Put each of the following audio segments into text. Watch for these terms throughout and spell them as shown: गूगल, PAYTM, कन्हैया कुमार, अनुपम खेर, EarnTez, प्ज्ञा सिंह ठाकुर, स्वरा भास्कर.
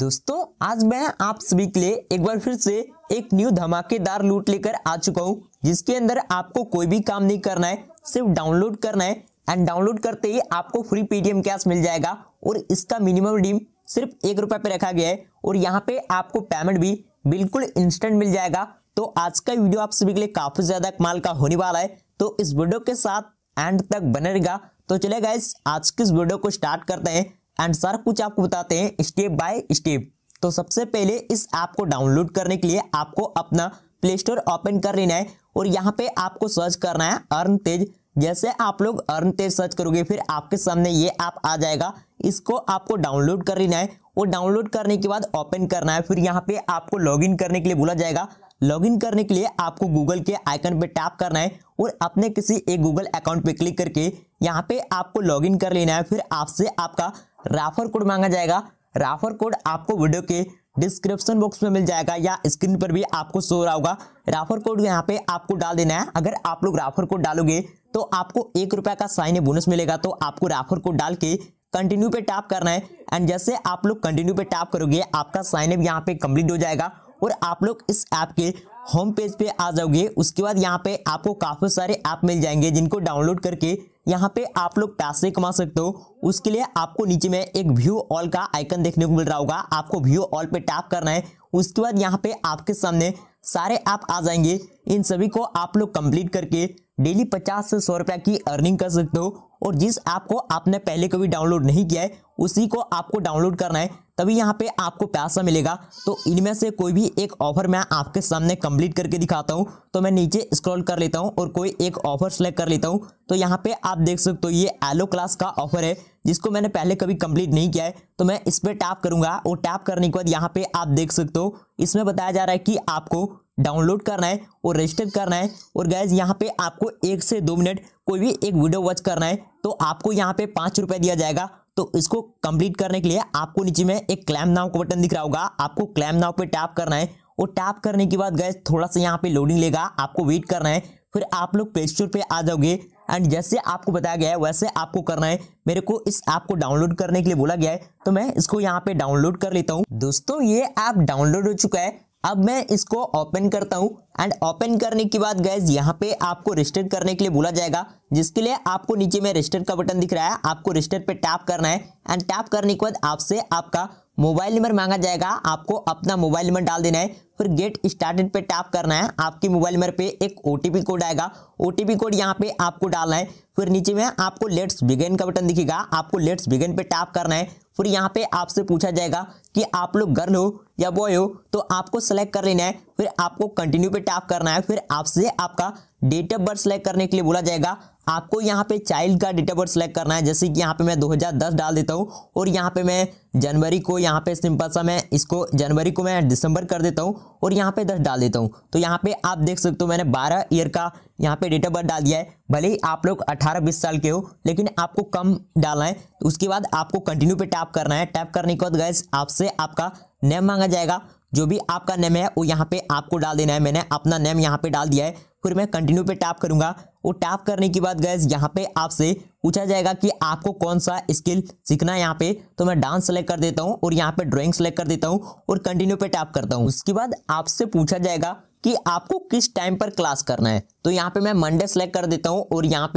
दोस्तों आज मैं आप सभी के लिए एक बार फिर से एक न्यू धमाकेदार लूट लेकर आ चुका हूँ, जिसके अंदर आपको कोई भी काम नहीं करना है, सिर्फ डाउनलोड करना है। एंड डाउनलोड करते ही आपको फ्री पेटीएम कैश मिल जाएगा और इसका मिनिमम रिडीम सिर्फ ₹1 पे रखा गया है और यहाँ पे आपको पेमेंट भी बिल्कुल इंस्टेंट मिल जाएगा। तो आज का वीडियो आप सभी के लिए काफी ज्यादा कमाल का होने वाला है, तो इस वीडियो के साथ एंड तक बने रहेगा। तो चलिए गाइस, आज की इस वीडियो को स्टार्ट करते हैं एंड सारा कुछ आपको बताते हैं स्टेप बाय स्टेप। तो सबसे पहले इस ऐप को डाउनलोड करने के लिए आपको अपना प्ले स्टोर ओपन कर लेना है और यहाँ पे आपको सर्च करना है EarnTez। जैसे आप लोग EarnTez सर्च करोगे फिर आपके सामने ये ऐप आ जाएगा, इसको आपको डाउनलोड कर लेना है और डाउनलोड करने के बाद ओपन करना है। फिर यहाँ पे आपको लॉगिन करने के लिए बोला जाएगा। लॉगिन करने के लिए आपको गूगल के आइकन पे टैप करना है और अपने किसी एक गूगल अकाउंट पे क्लिक करके यहाँ पे आपको लॉगिन कर लेना है। फिर आपसे आपका रेफर कोड मांगा जाएगा। रेफर कोड आपको वीडियो के डिस्क्रिप्शन बॉक्स में मिल जाएगा या स्क्रीन पर भी आपको शो रहा होगा। रेफर कोड यहाँ पे आपको डाल देना है। अगर आप लोग रेफर कोड डालोगे तो आपको ₹1 का साइन अप बोनस मिलेगा। तो आपको रेफर कोड डाल के कंटिन्यू पे टैप करना है एंड जैसे आप लोग कंटिन्यू पे टैप करोगे आपका साइन अप यहाँ पे कंप्लीट हो जाएगा और आप लोग इस ऐप के होम पेज पे आ जाओगे। उसके बाद यहाँ पे आपको काफ़ी सारे ऐप मिल जाएंगे जिनको डाउनलोड करके यहाँ पे आप लोग पैसे कमा सकते हो। उसके लिए आपको नीचे में एक व्यू ऑल का आइकन देखने को मिल रहा होगा, आपको व्यू ऑल पे टैप करना है। उसके बाद यहाँ पे आपके सामने सारे ऐप आ जाएंगे। इन सभी को आप लोग कंप्लीट करके डेली 50 से 100 रुपये की अर्निंग कर सकते हो। और जिस ऐप को आपने पहले कभी डाउनलोड नहीं किया है उसी को आपको डाउनलोड करना है, तभी यहाँ पे आपको पैसा मिलेगा। तो इनमें से कोई भी एक ऑफर मैं आपके सामने कंप्लीट करके दिखाता हूँ। तो मैं नीचे स्क्रॉल कर लेता हूँ और कोई एक ऑफर सेलेक्ट कर लेता हूँ। तो यहाँ पे आप देख सकते हो ये एलो क्लास का ऑफर है जिसको मैंने पहले कभी कंप्लीट नहीं किया है। तो मैं इस पर टैप करूँगा और टैप करने के बाद यहाँ पे आप देख सकते हो इसमें बताया जा रहा है कि आपको डाउनलोड करना है और रजिस्टर करना है। और गाइज यहाँ पे आपको 1 से 2 मिनट कोई भी एक वीडियो वॉच करना है। तो आपको यहाँ पे ₹5 दिया जाएगा। तो इसको कंप्लीट करने के लिए आपको नीचे में एक क्लैम नाउ का बटन दिख रहा होगा, आपको क्लैम नाउ पे टैप करना है। और टैप करने के बाद गाइज थोड़ा सा यहाँ पे लोडिंग लेगा, आपको वेट करना है। फिर आप लोग प्ले स्टोर पे आ जाओगे एंड जैसे आपको बताया गया है वैसे आपको करना है। मेरे को इस ऐप को डाउनलोड करने के लिए बोला गया है तो मैं इसको यहाँ पे डाउनलोड कर लेता हूँ। दोस्तों ये ऐप डाउनलोड हो चुका है, अब मैं इसको ओपन करता हूँ एंड ओपन करने के बाद गाइज यहाँ पे आपको रजिस्टर करने के लिए बोला जाएगा, जिसके लिए आपको नीचे में रजिस्टर का बटन दिख रहा है, आपको रजिस्टर पे टैप करना है। एंड टैप करने के बाद आपसे आपका मोबाइल नंबर मांगा जाएगा, आपको अपना मोबाइल नंबर डाल देना है। फिर गेट स्टार्टेड पे टैप करना है, आपके मोबाइल नंबर पे एक OTP कोड आएगा, OTP कोड यहाँ पे आपको डालना है। फिर नीचे में आपको लेट्स बिगिन का बटन दिखेगा, आपको लेट्स बिगिन पे टैप करना है। फिर यहाँ पे आपसे पूछा जाएगा कि आप लोग गर्ल हो या बॉय हो, तो आपको सेलेक्ट कर लेना है। फिर आपको कंटिन्यू पे टैप करना है। फिर आपसे आपका डेट ऑफ बर्थ सेलेक्ट करने के लिए बोला जाएगा, आपको यहाँ पे चाइल्ड का डेट ऑफ बर्थ सेलेक्ट करना है। जैसे कि यहाँ पे मैं 2010 डाल देता हूँ और यहाँ पे मैं जनवरी को, यहाँ पे सिंपल सा मैं इसको जनवरी को मैं दिसंबर कर देता हूँ और यहाँ पे 10 डाल देता हूँ। तो यहाँ पे आप देख सकते हो मैंने 12 ईयर का यहाँ पे डेट ऑफ बर्थ डाल दिया है। भले ही आप लोग 18-20 साल के हो लेकिन आपको कम डालना है। उसके बाद आपको कंटिन्यू पे टैप करना है। टैप करने के बाद गाइस आपसे आपका नेम मांगा जाएगा, जो भी आपका नेम है वो यहाँ पे आपको डाल देना है। मैंने अपना नेम यहाँ पे डाल दिया है। फिर मैं कंटिन्यू पे टैप करूँगा और टैप करने के बाद गाइस यहाँ पे आपसे पूछा जाएगा कि आपको कौन सा स्किल सीखना है। यहाँ पे तो मैं डांस सेलेक्ट कर देता हूँ और यहाँ पे ड्राइंग सेलेक्ट कर देता हूँ और कंटिन्यू पे टैप करता हूँ। उसके बाद आपसे पूछा जाएगा कि आपको किस टाइम पर क्लास करना है। तो यहाँ पे मैं मंडे सेलेक्ट कर देता हूँ और यहाँ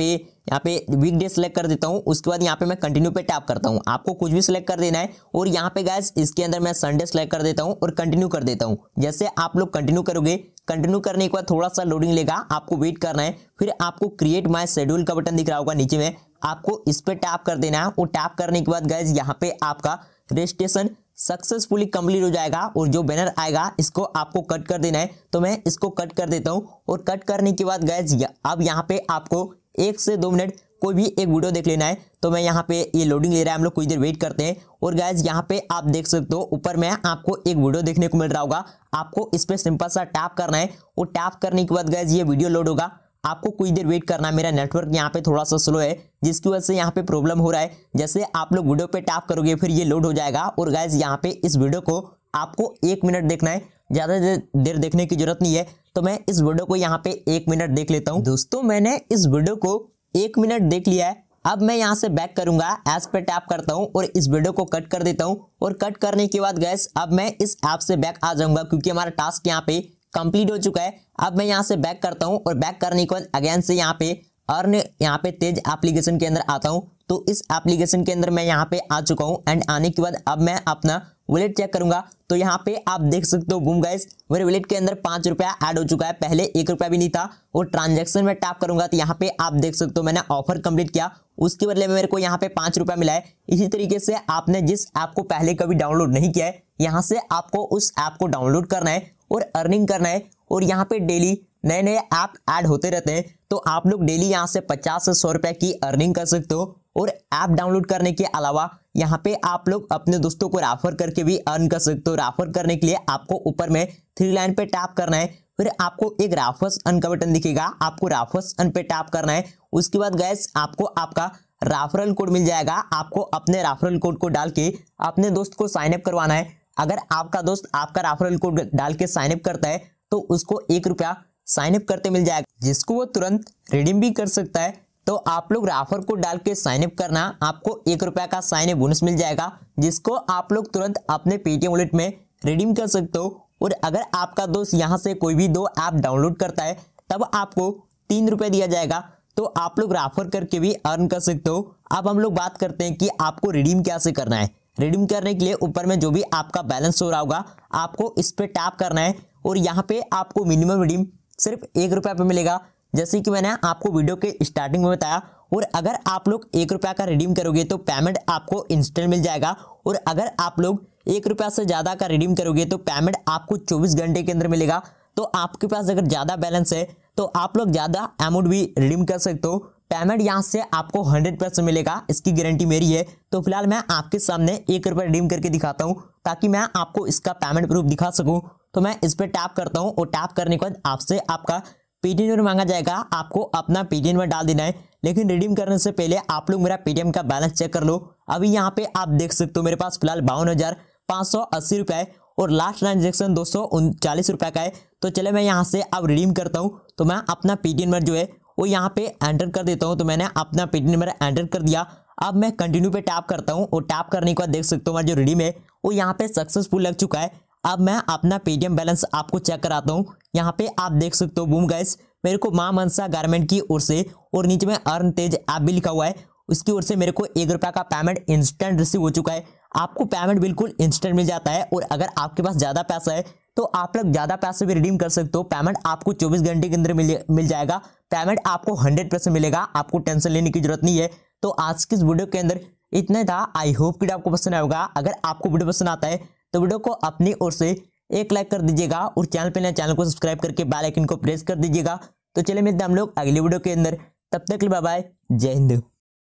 पे वीकडे सेलेक्ट कर देता हूँ। उसके बाद यहाँ पे मैं कंटिन्यू पे टैप करता हूँ, आपको कुछ भी सेलेक्ट कर देना है। और यहाँ पे गाइस इसके अंदर मैं संडे सेलेक्ट कर देता हूँ और कंटिन्यू कर देता हूँ। जैसे आप लोग कंटिन्यू करोगे, कंटिन्यू करने के बाद थोड़ा सा लोडिंग लेगा, आपको वेट करना है। फिर आपको क्रिएट माय शेड्यूल का बटन दिख रहा होगा नीचे में, आपको इस पर टैप कर देना है। और टैप करने के बाद गाइस यहाँ पे आपका रजिस्ट्रेशन सक्सेसफुली कंप्लीट हो जाएगा और जो बैनर आएगा इसको आपको कट कर देना है। तो मैं इसको कट कर देता हूँ और कट करने के बाद गाइस अब यहाँ पे आपको 1 से 2 मिनट कोई भी एक वीडियो देख लेना है। तो मैं यहाँ पे ये लोडिंग ले रहा है, हम लोग कुछ देर वेट करते हैं। और गाइस यहाँ पे आप देख सकते हो ऊपर में आपको एक वीडियो देखने को मिल रहा होगा, आपको इस पर सिंपल सा टैप करना है। और टैप करने के बाद गाइस ये वीडियो लोड होगा, आपको कुछ देर वेट करना है। मेरा नेटवर्क यहाँ पे थोड़ा सा स्लो है जिसकी वजह से यहाँ पे प्रॉब्लम हो रहा है। जैसे आप लोग वीडियो पे टैप करोगे फिर ये लोड हो जाएगा। और गाइज यहाँ पे इस वीडियो को आपको 1 मिनट देखना है, ज़्यादा देर देखने की जरूरत नहीं है। तो मैं इस वीडियो को यहाँ पे 1 मिनट देख लेता हूँ। दोस्तों मैंने इस वीडियो को 1 मिनट देख लिया है। अब मैं यहाँ से बैक करूंगा, ऐप्स पे टैप करता हूँ और इस वीडियो को कट कर देता हूँ। और कट करने के बाद गाइस अब मैं इस ऐप से बैक आ जाऊंगा क्योंकि हमारा टास्क यहाँ पे कंप्लीट हो चुका है। अब मैं यहाँ से बैक करता हूँ और बैक करने के बाद अगेन से यहाँ पे अर्न यहाँ पे तेज एप्लीकेशन के अंदर आता हूँ। तो इस एप्लीकेशन के अंदर मैं यहाँ पे आ चुका हूँ एंड आने के बाद अब मैं अपना वॉलेट चेक करूंगा। तो यहाँ पे आप देख सकते हो बूम गाइस मेरे वॉलेट के अंदर 5 रुपया ऐड हो चुका है, पहले 1 रुपया भी नहीं था। और ट्रांजैक्शन में टैप करूंगा तो यहाँ पे आप देख सकते हो मैंने ऑफर कंप्लीट किया, उसके बदले में मेरे को यहाँ पे 5 रुपया मिला है। इसी तरीके से आपने जिस ऐप को पहले कभी डाउनलोड नहीं किया है यहाँ से आपको उस ऐप को डाउनलोड करना है और अर्निंग करना है। और यहाँ पे डेली नए नए ऐप ऐड होते रहते हैं तो आप लोग डेली यहाँ से 50 से 100 रुपये की अर्निंग कर सकते हो। और ऐप डाउनलोड करने के अलावा यहाँ पे आप लोग अपने दोस्तों को रेफर करके भी अर्न कर सकते हो। रेफर करने के लिए आपको ऊपर में 3 लाइन पे टैप करना है, फिर आपको एक रेफर्स अर्न का बटन दिखेगा, आपको रेफर्स अर्न पे टैप करना है। उसके बाद गाइस आपको आपका रेफरल कोड मिल जाएगा, आपको अपने रेफरल कोड को डाल के अपने दोस्त को साइनअप करवाना है। अगर आपका दोस्त आपका रेफरल कोड डाल के साइनअप करता है तो उसको 1 रुपया साइनअप करते मिल जाएगा, जिसको वो तुरंत रिडीम भी कर सकता है। तो आप लोग रेफर कोड डाल के साइनअप करना, आपको 1 रुपया का साइनअप बोनस मिल जाएगा जिसको आप लोग तुरंत अपने पेटीएम वॉलेट में रिडीम कर सकते हो। और अगर आपका दोस्त यहाँ से कोई भी 2 ऐप डाउनलोड करता है तब आपको 3 रुपये दिया जाएगा, तो आप लोग रेफर करके भी अर्न कर सकते हो। अब हम लोग बात करते हैं कि आपको रिडीम कैसे करना है। रिडीम करने के लिए ऊपर में जो भी आपका बैलेंस हो रहा होगा आपको इस पर टैप करना है और यहाँ पे आपको मिनिमम रिडीम सिर्फ 1 रुपये पे मिलेगा, जैसे कि मैंने आपको वीडियो के स्टार्टिंग में बताया। और अगर आप लोग 1 रुपया का रिडीम करोगे तो पेमेंट आपको इंस्टेंट मिल जाएगा। और अगर आप लोग 1 रुपया से ज़्यादा का रिडीम करोगे तो पेमेंट आपको 24 घंटे के अंदर मिलेगा। तो आपके पास अगर ज़्यादा बैलेंस है तो आप लोग ज़्यादा अमाउंट भी रिडीम कर सकते हो। पेमेंट यहाँ से आपको 100% मिलेगा, इसकी गारंटी मेरी है। तो फिलहाल मैं आपके सामने 1 रुपया रिडीम करके दिखाता हूँ ताकि मैं आपको इसका पेमेंट प्रूफ दिखा सकूँ। तो मैं इस पर टैप करता हूँ और टैप करने के बाद आपसे आपका पेटीएम नंबर मांगा जाएगा, आपको अपना पेटीएम में डाल देना है। लेकिन रिडीम करने से पहले आप लोग मेरा पेटीएम का बैलेंस चेक कर लो। अभी यहाँ पे आप देख सकते हो मेरे पास फिलहाल 52,580 रुपये है और लास्ट ट्रांजेक्शन 239 रुपये का है। तो चले मैं यहाँ से अब रिडीम करता हूँ। तो मैं अपना पेटीएम नंबर जो है वो यहाँ पे एंटर कर देता हूँ। तो मैंने अपना पेटीएम नंबर एंटर कर दिया। अब मैं कंटिन्यू पे टैप करता हूँ और टैप करने के बाद देख सकते हो मेरा जो रिडीम है वो यहाँ पे सक्सेसफुल लग चुका है। अब मैं अपना पेटीएम बैलेंस आपको चेक कराता हूँ। यहाँ पे आप देख सकते हो बूम गाइस मेरे को मां मनसा गारमेंट की ओर से और नीचे में अर्न तेज ऐप भी लिखा हुआ है उसकी ओर से मेरे को 1 रुपया का पेमेंट इंस्टेंट रिसीव हो चुका है। आपको पेमेंट बिल्कुल इंस्टेंट मिल जाता है। और अगर आपके पास ज़्यादा पैसा है तो आप लोग ज़्यादा पैसे भी रिडीम कर सकते हो। पेमेंट आपको 24 घंटे के अंदर मिल जाएगा। पेमेंट आपको 100% मिलेगा, आपको टेंशन लेने की जरूरत नहीं है। तो आज की इस वीडियो के अंदर इतना ही था। आई होप कि आपको पसंद आया होगा। अगर आपको वीडियो पसंद आता है तो वीडियो को अपनी ओर से 1 लाइक कर दीजिएगा और चैनल पे नए चैनल को सब्सक्राइब करके बेल आइकन को प्रेस कर दीजिएगा। तो चलिए मिलते हैं हम लोग अगली वीडियो के अंदर, तब तक के लिए बाय बाय, जय हिंद।